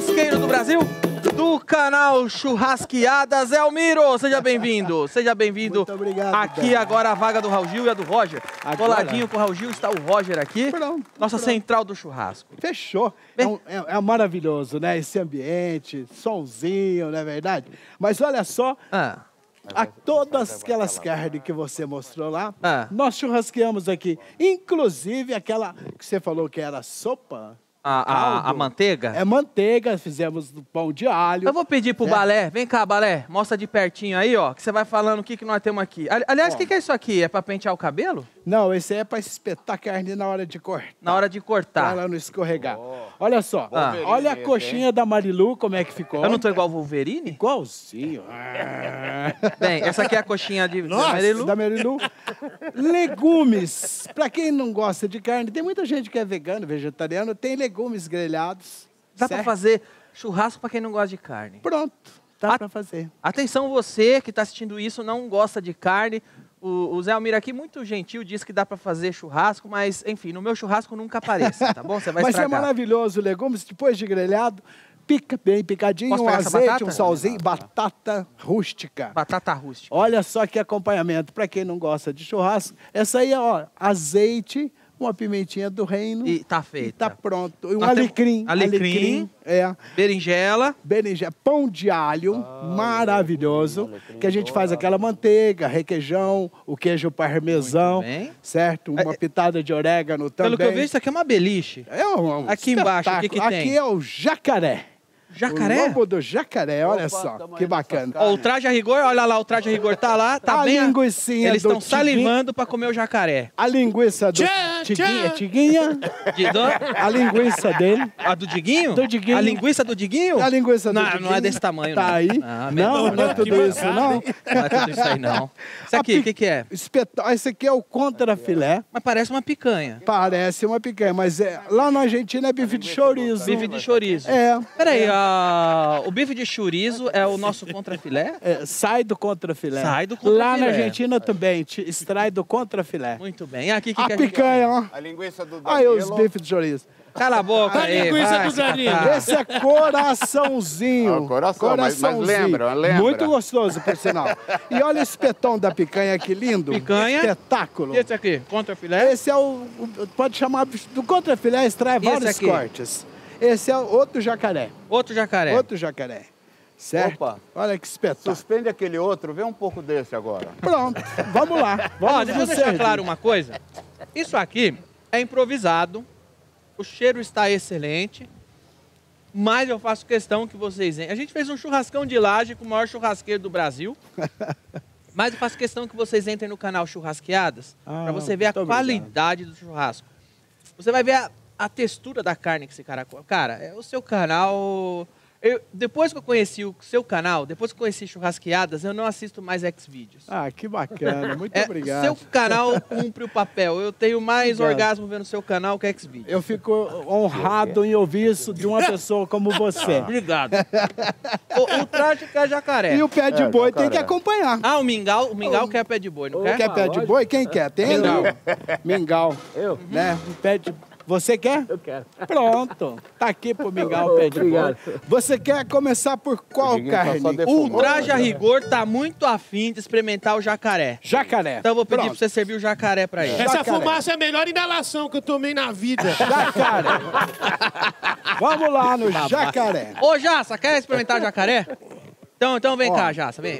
churrasqueiro do Brasil, do canal Churrasqueadas. Almiro, seja bem-vindo. Seja bem-vindo. Muito obrigado. Aqui cara. Agora a vaga do Raul Gil e a do Roger. Agora. Coladinho com o Raul Gil, está o Roger aqui. Pronto, nossa pronto. Central do churrasco. Fechou. É maravilhoso, né? Esse ambiente, solzinho, não é verdade? Mas olha só... Ah. A todas aquelas carnes que você mostrou lá, nós churrasqueamos aqui. Inclusive aquela que você falou que era sopa. A manteiga? É manteiga, fizemos do pão de alho. Eu vou pedir pro Balé, vem cá, Balé, mostra de pertinho aí, ó, que você vai falando o que, que nós temos aqui. Aliás, o que é isso aqui? É pra pentear o cabelo? Não, esse aí é pra espetar a carne na hora de cortar. Na hora de cortar. Pra ela não escorregar. Oh. Olha só, olha a coxinha da Marilu, como é que ficou. Eu não tô igual o Wolverine? Igualzinho. Bem, essa aqui é a coxinha da Marilu. Da Marilu. Legumes, pra quem não gosta de carne, tem muita gente que é vegano, vegetariano, tem legumes grelhados. Dá pra fazer churrasco pra quem não gosta de carne. Pronto, dá pra fazer. Atenção você que tá assistindo isso, não gosta de carne. O Zé Almiro aqui, muito gentil, disse que dá pra fazer churrasco, mas enfim, no meu churrasco nunca aparece, tá bom? Você vai estragar. Mas é maravilhoso, legumes, depois de grelhado, pica bem picadinho, um azeite, um salzinho, batata rústica. Batata rústica. Olha só que acompanhamento, pra quem não gosta de churrasco, essa aí é, ó, azeite... Uma pimentinha do reino. E tá feita. E tá pronto. Um alecrim. Alecrim. É. Berinjela. Berinjela. Pão de alho. Maravilhoso. Alecrim, que a gente faz aquela manteiga, requeijão, o queijo parmesão. Certo? Uma pitada de orégano também. Pelo que eu vejo, isso aqui é uma beliche. É um aqui embaixo, o que que tem? Aqui é o jacaré. Jacaré? O lobo do jacaré, olha só, que bacana. Ó, o Ultraje a Rigor, olha lá, o Ultraje a Rigor tá lá, tá bem... A linguicinha do... Eles estão salivando pra comer o jacaré. A linguiça do Tiguinha, a linguiça dele. A do Diguinho? Do Diguinho. A linguiça do Diguinho? A linguiça do Diguinho. Não é desse tamanho, não. Tá aí. Não é tudo isso, não. Não é tudo isso aí, não. Isso aqui, o que é? Esse aqui é o contrafilé. Mas parece uma picanha. Parece uma picanha, mas lá na Argentina é bife de chouriço. Bife de chouriço. É. Peraí, ó. O bife de chouriço é o nosso contrafilé? É, sai do contrafilé. Sai do contrafilé. Lá na Argentina também, te extrai do contrafilé. Muito bem. Aqui, que a picanha, ó. A linguiça do Danilo. Aí os bifes de chouriço. Cala a boca aí. A linguiça do Danilo. Esse é coraçãozinho. Ah, coraçãozinho. Mas lembra. Muito gostoso, por sinal. E olha o espetão da picanha, que lindo. Picanha. Espetáculo. E esse aqui, contrafilé? Esse é o pode chamar do contrafilé, extrai vários cortes. Esse é outro jacaré. Outro jacaré. Outro jacaré. Certo? Opa. Olha que espetáculo. Suspende aquele outro, vê um pouco desse agora. Pronto, vamos lá. Ó, deixa eu deixar claro uma coisa. Isso aqui é improvisado, o cheiro está excelente, mas eu faço questão que vocês... A gente fez um churrascão de laje com o maior churrasqueiro do Brasil, mas eu faço questão que vocês entrem no canal Churrasqueadas para você ver a qualidade do churrasco. Você vai ver a textura da carne que esse cara... Cara, é o seu canal... Depois que eu conheci o seu canal, depois que eu conheci Churrasqueadas, eu não assisto mais X-Vídeos. Ah, que bacana. Muito obrigado. Seu canal cumpre o papel. Eu tenho mais orgasmo vendo seu canal que X-Vídeos. Eu fico honrado em ouvir isso de uma pessoa como você. Obrigado. O trágico é jacaré. E o pé de boi tem que acompanhar. Ah, o mingau quer pé de boi, não quer? Quer pé de boi? Quem quer? Tem mingau. Mingau. Eu? Né? Pé de... Você quer? Eu quero. Pronto. Tá aqui pro mingau, pé de boi. Você quer começar por qual carne? O Ultraje a Rigor tá muito afim de experimentar o jacaré. Jacaré. Então eu vou pedir pra você servir o jacaré pra ele. Essa fumaça é a melhor inalação que eu tomei na vida. Jacaré. Vamos lá no jacaré. Ô, Jaça, quer experimentar jacaré? Então vem cá, Jaça. Vem.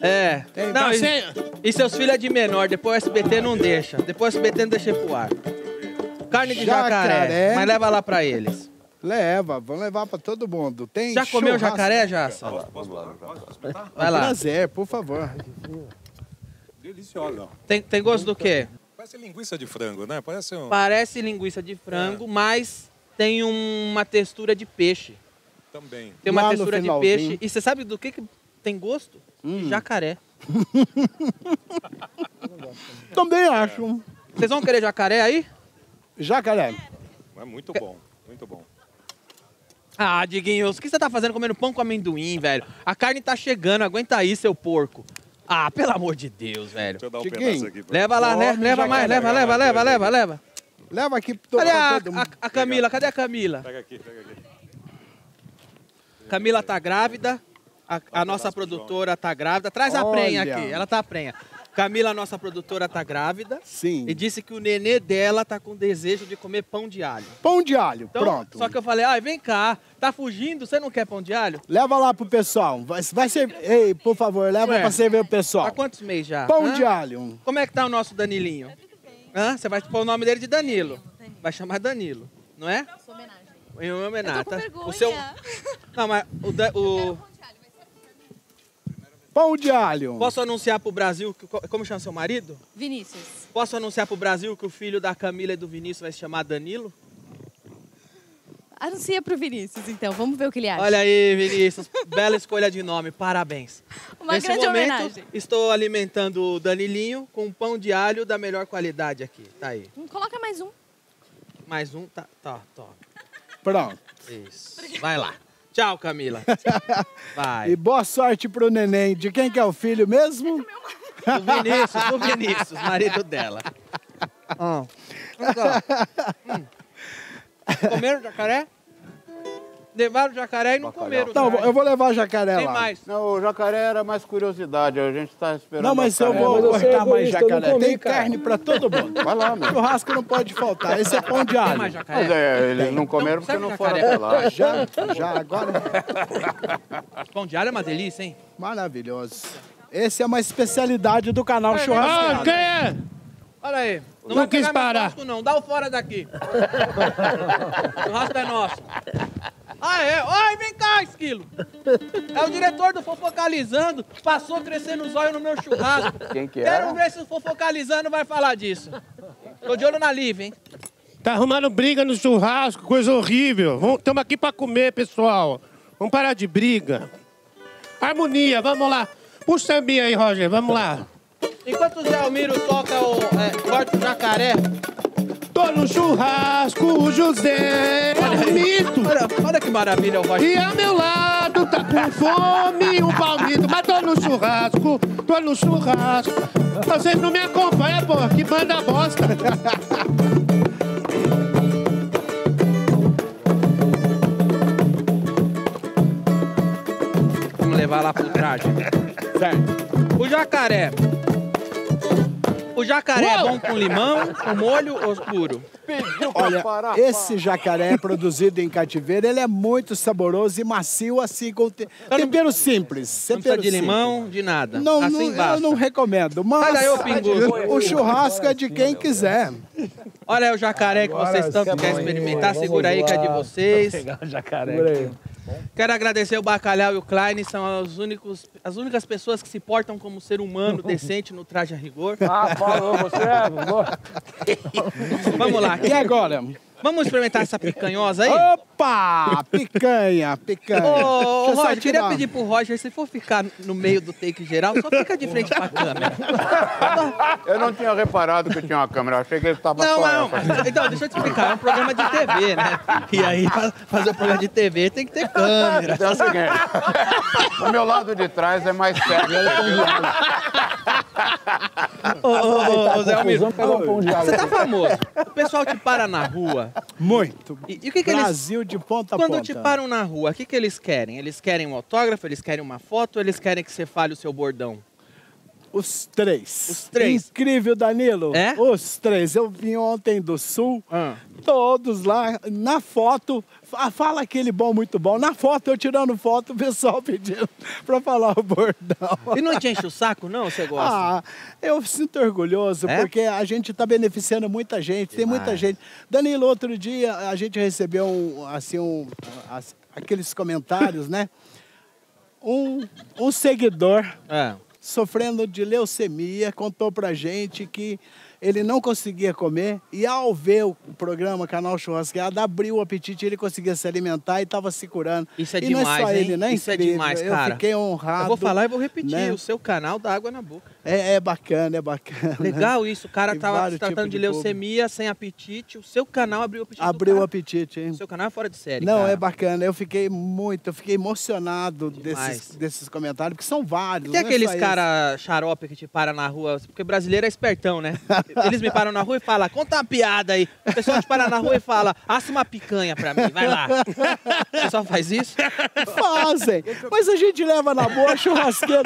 É. Não, e seus filhos é de menor, depois o SBT não deixa. Depois o SBT não deixa ir pro ar. Carne de jacaré, mas leva lá pra eles. Leva, vão levar pra todo mundo. Tem já comeu jacaré, Jaça? Posso experimentar? Vai lá. Prazer, por favor. Deliciosa. Tem gosto do quê? Parece linguiça de frango, né? Parece linguiça de frango, mas tem uma textura de peixe. Também. Tem uma textura de peixe. E você sabe do que tem gosto? De jacaré. Também acho. Vocês vão querer jacaré aí? Jacaré. É muito bom, muito bom. Ah, Diguinho, o que você tá fazendo comendo pão com amendoim, velho? A carne tá chegando, aguenta aí, seu porco. Ah, pelo amor de Deus, velho. Deixa eu dar um pedaço aqui. Leva lá, né? Leva mais, leva. Leva aqui pro a Camila, cadê a Camila? Pega aqui, pega aqui. Camila tá grávida, a nossa produtora tá grávida. Traz a prenha aqui, ela tá prenha. Camila, a nossa produtora, tá grávida. Sim. E disse que o nenê dela tá com desejo de comer pão de alho. Pão de alho, então, pronto. Só que eu falei, ai, vem cá, tá fugindo, você não quer pão de alho? Leva lá pro pessoal. Vai ser... Ei, por favor, leva pra servir o pessoal. Há quantos meses já? Pão de alho. Como é que tá o nosso Danilinho? Tá tudo bem. Hã? Você vai pôr o nome dele de Danilo. Danilo. Vai chamar Danilo, não é? Uma homenagem. Em homenagem. Eu tô com vergonha. O seu... Não, mas o... Pão de alho. Posso anunciar pro Brasil... Que, como chama seu marido? Vinícius. Posso anunciar pro Brasil que o filho da Camila e do Vinícius vai se chamar Danilo? Anuncia pro Vinícius, então. Vamos ver o que ele acha. Olha aí, Vinícius. Bela escolha de nome. Parabéns. Uma grande homenagem. Estou alimentando o Danilinho com pão de alho da melhor qualidade aqui. Tá aí. Coloca mais um. Mais um? Tá, tá, tá. Pronto. Isso. Vai lá. Tchau, Camila. Tchau. Vai. E boa sorte pro neném. De quem que é o filho mesmo? É do meu marido. Do Vinícius, marido dela. Comeram jacaré? Levaram jacaré e não comeram. Não, eu vou levar jacaré lá. Mais. Não, o jacaré era mais curiosidade. A gente tá esperando. Não, mas eu vou cortar mais jacaré. Tem carne pra todo mundo. Vai lá, meu. Churrasco não pode faltar. Esse é pão de alho. Tem mais jacaré? Mas é, eles não comeram porque não foram pra lá. Já, agora. Pão de alho é uma delícia, hein? Maravilhoso. Esse é uma especialidade do canal Churrasqueadas. Ah, quem é? Olha aí. Não, não quis parar. Churrasco, não. Dá o fora daqui. O churrasco é nosso. Ah, é? Oi, vem cá, esquilo! É o diretor do Fofocalizando, passou crescendo os olhos no meu churrasco. Quem que era? Quero ver se o Fofocalizando vai falar disso. Tô de olho na Liv, hein? Tá arrumando briga no churrasco, coisa horrível. Estamos aqui pra comer, pessoal. Vamos parar de briga. Harmonia, vamos lá. Puxa o sambinha aí, Roger, vamos lá. Enquanto o Zé Almiro toca o corte do jacaré... Tô no churrasco, José Almiro. Olha que maravilha, o Roger. E ao meu lado tá com fome um palmito. Mas tô no churrasco. Vocês não me acompanham, pô, que banda bosta. Vamos levar lá pro traje. Certo. O jacaré. O jacaré é bom com limão, com molho ou escuro? Olha, esse jacaré é produzido em cativeiro, ele é muito saboroso e macio, assim, com tempero simples. Não precisa de limão, de nada. Não, assim basta. Eu não recomendo, mas o churrasco é de quem quiser. Olha o jacaré que vocês tanto querem experimentar, segura aí que é de vocês. Vou pegar o jacaré aqui. Quero agradecer o Bacalhau e o Klein, são as únicas pessoas que se portam como ser humano decente no Traje a Rigor. Ah, falou, você é... Vamos lá. E agora? Vamos experimentar essa picanhosa aí? Opa! Picanha, picanha. Ô, Roger, queria pedir pro Roger, se for ficar no meio do take geral, só fica de frente pra câmera. Eu não tinha reparado que tinha uma câmera, achei que ele tava só essa. Então, deixa eu te explicar, é um programa de TV, né? E aí, pra fazer um programa de TV, tem que ter câmera. Então é o seguinte, o meu lado de trás é mais perto. Ô, Zé Almiro, você tá famoso. O pessoal te para na rua. Muito. E o que eles... Brasil de ponta a ponta. Quando te param na rua, o que eles querem? Eles querem um autógrafo, eles querem uma foto, eles querem que você fale o seu bordão? Os três. Os três. Incrível, Danilo. É? Os três. Eu vim ontem do Sul, todos lá, na foto, fala aquele bom, muito bom. Na foto, eu tirando foto, o pessoal pedindo pra falar o bordão. E não te enche o saco, não? Você gosta? Ah, eu sinto orgulhoso, porque a gente tá beneficiando muita gente, tem muita gente. Danilo, outro dia, a gente recebeu, assim, aqueles comentários, né? Um seguidor... sofrendo de leucemia, contou pra gente que ele não conseguia comer e ao ver o programa Canal Churrasqueada, abriu o apetite, ele conseguia se alimentar e estava se curando. Isso é demais, não é só ele, né? Isso é demais, cara. Eu fiquei honrado. Eu vou falar e vou repetir, o seu canal dá água na boca. É bacana, é bacana. Legal isso, o cara tava se tratando de leucemia, sem apetite. O seu canal abriu o apetite. Abriu o apetite, hein? O seu canal é fora de série. Não, cara, é bacana. Eu fiquei emocionado desses comentários, porque são vários. E tem aqueles cara xarope que te para na rua, porque brasileiro é espertão, né? Eles me param na rua e falam, conta uma piada aí. O pessoal te para na rua e fala, assa uma picanha pra mim, vai lá. O pessoal faz isso? Fazem. Mas a gente leva na boa, churrasqueiro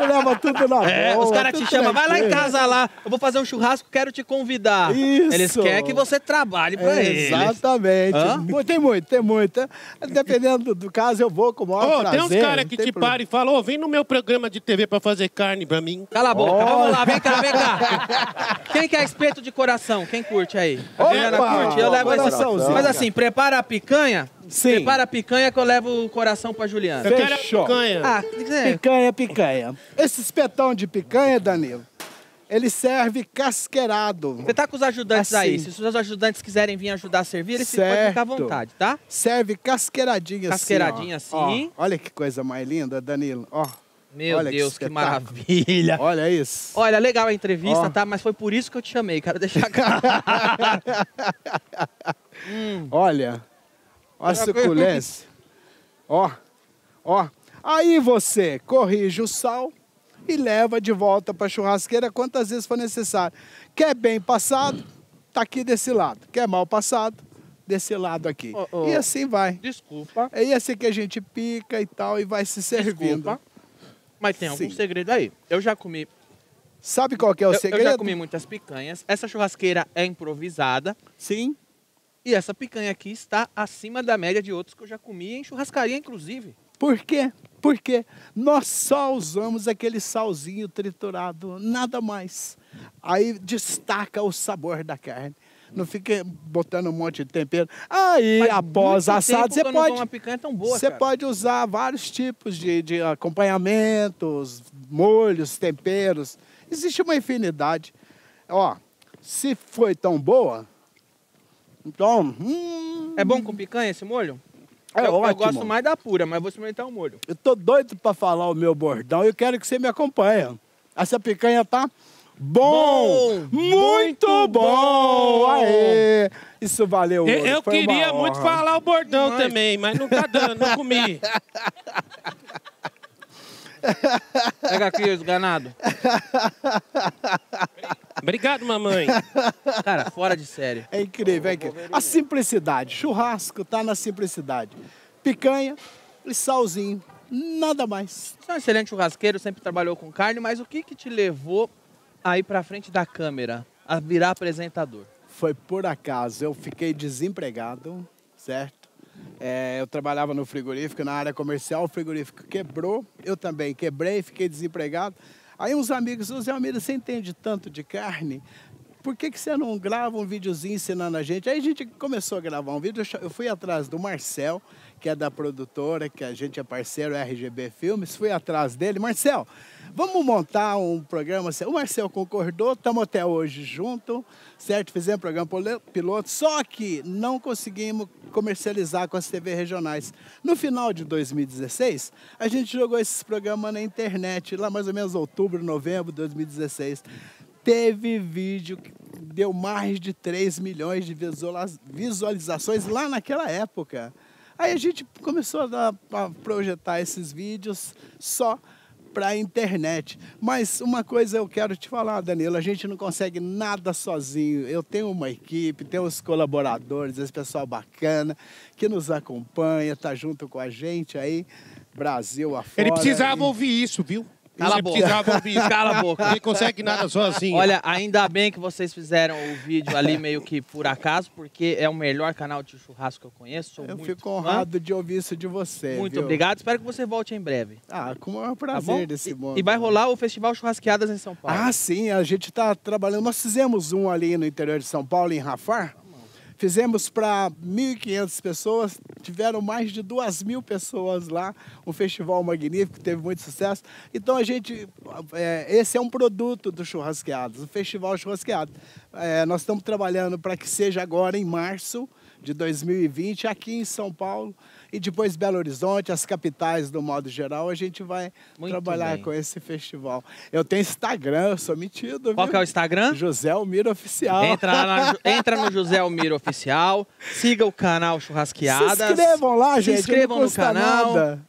leva tudo na É, boa, os caras te chamam, vai lá em casa lá, eu vou fazer um churrasco, quero te convidar. Isso. Eles querem que você trabalhe pra eles. Exatamente. Hã? Tem muito. Dependendo do caso, eu vou com o maior prazer. Tem uns caras que te param e falam, vem no meu programa de TV pra fazer carne pra mim. Cala a boca, vamos lá, vem cá. Quem quer espeto de coração? Quem curte aí? A Juliana curte, eu levo essa. Mas assim, prepara a picanha. Sim. Prepara a picanha que eu levo o coração pra Juliana. Eu quero a picanha. Picanha. Esse espetão de picanha, Danilo, ele serve casqueirado. Você tá com os ajudantes assim. Aí. Se os seus ajudantes quiserem vir ajudar a servir, eles podem ficar à vontade, tá? Serve casqueiradinho assim. Casqueiradinho assim. Ó, olha que coisa mais linda, Danilo. Ó. Meu Deus, que maravilha. Olha isso. Olha, legal a entrevista, tá? Mas foi por isso que eu te chamei. Quero deixar claro. Olha. Ó a suculência. Ó. Aí você corrige o sal e leva de volta para a churrasqueira quantas vezes for necessário. Quer bem passado, tá aqui desse lado. Quer mal passado, desse lado aqui. E assim vai. Desculpa. É esse que a gente pica e tal e vai se servindo. Desculpa. Mas tem algum segredo aí. Eu já comi... Sabe qual que é o segredo? Eu já comi muitas picanhas. Essa churrasqueira é improvisada. Sim. E essa picanha aqui está acima da média de outros que eu já comi em churrascaria, inclusive. Por quê? Porque nós só usamos aquele salzinho triturado, nada mais. Aí destaca o sabor da carne. Não fica botando um monte de tempero. Aí, após assado, você pode... Uma picanha tão boa, você pode usar vários tipos de acompanhamentos, molhos, temperos. Existe uma infinidade. Ó, se foi tão boa... Então, é bom com picanha esse molho? É ótimo. Eu gosto mais da pura, mas vou experimentar o molho. Eu tô doido pra falar o meu bordão e eu quero que você me acompanhe. Essa picanha tá bom! Muito bom! Aê! Isso valeu hoje. Eu queria muito falar o bordão também, mas não tá dando, não comi. Pega aqui, os ganados. Obrigado, mamãe. Cara, fora de série. É incrível, é incrível. A simplicidade. Churrasco tá na simplicidade. Picanha e salzinho. Nada mais. Você é um excelente churrasqueiro, sempre trabalhou com carne, mas o que que te levou a ir pra frente da câmera, a virar apresentador? Foi por acaso. Eu fiquei desempregado, certo? Eu trabalhava no frigorífico, na área comercial, o frigorífico quebrou. Eu também quebrei, fiquei desempregado. Aí uns amigos, José Almiro, você entende tanto de carne? Por que que você não grava um videozinho ensinando a gente? Aí a gente começou a gravar um vídeo, eu fui atrás do Marcel, que é da produtora, que a gente é parceiro, RGB Filmes, fui atrás dele. Marcel, vamos montar um programa. O Marcel concordou, estamos até hoje juntos, certo? Fizemos um programa piloto, só que não conseguimos comercializar com as TV regionais. No final de 2016, a gente jogou esses programas na internet, lá mais ou menos outubro, novembro de 2016. Teve vídeo que deu mais de 3 milhões de visualizações lá naquela época. Aí a gente começou a projetar esses vídeos só para a internet. Mas uma coisa eu quero te falar, Danilo, a gente não consegue nada sozinho. Eu tenho uma equipe, tenho os colaboradores, esse pessoal bacana que nos acompanha, tá junto com a gente aí, Brasil afora. Ele precisava ouvir isso, viu? Cala a boca. Cala a boca. Não consegue nada sozinho. Olha, ainda bem que vocês fizeram o vídeo ali meio que por acaso, porque é o melhor canal de churrasco que eu conheço. Sou muito fico honrado de ouvir isso de você. Muito obrigado. Espero que você volte em breve. Ah, com o maior prazer desse mundo. E vai rolar o Festival Churrasqueadas em São Paulo. Ah, sim. A gente está trabalhando. Nós fizemos um ali no interior de São Paulo, em Rafar. Fizemos para 1.500 pessoas, tiveram mais de 2.000 pessoas lá, um festival magnífico, teve muito sucesso. Então a gente, esse é um produto do Churrasqueadas, o Festival Churrasqueadas. Nós estamos trabalhando para que seja agora em março de 2020, aqui em São Paulo. e depois Belo Horizonte, as capitais do modo geral, a gente vai trabalhar com esse festival. Eu tenho Instagram, eu sou metido. Qual que é o Instagram? José Almiro Oficial. Entra no José Almiro Oficial, siga o canal Churrasqueadas. Se inscrevam lá, gente. Se inscrevam no canal. Nada.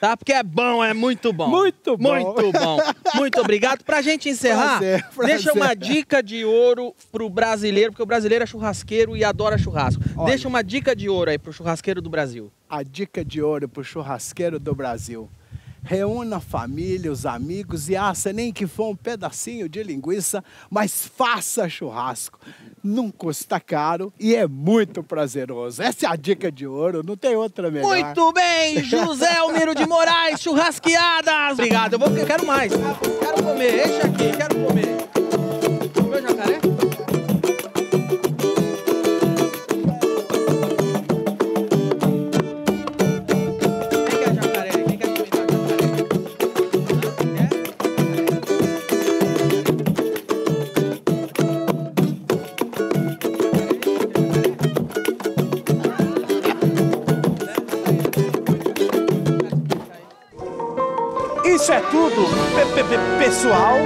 Tá? Porque é bom, é muito bom. Muito bom. Muito bom. Muito obrigado. Pra gente encerrar, prazer. Deixa uma dica de ouro pro brasileiro, porque o brasileiro é churrasqueiro e adora churrasco. Olha, deixa uma dica de ouro aí pro churrasqueiro do Brasil. A dica de ouro pro churrasqueiro do Brasil. Reúna a família, os amigos e aça, nem que for um pedacinho de linguiça, mas faça churrasco. Não custa caro e é muito prazeroso. Essa é a dica de ouro, não tem outra melhor. Muito bem, José Almiro de Moraes, Churrasqueadas. Obrigado, eu quero mais. Quero comer, deixa aqui, quero comer. Meu jacaré? Isso é tudo, pessoal.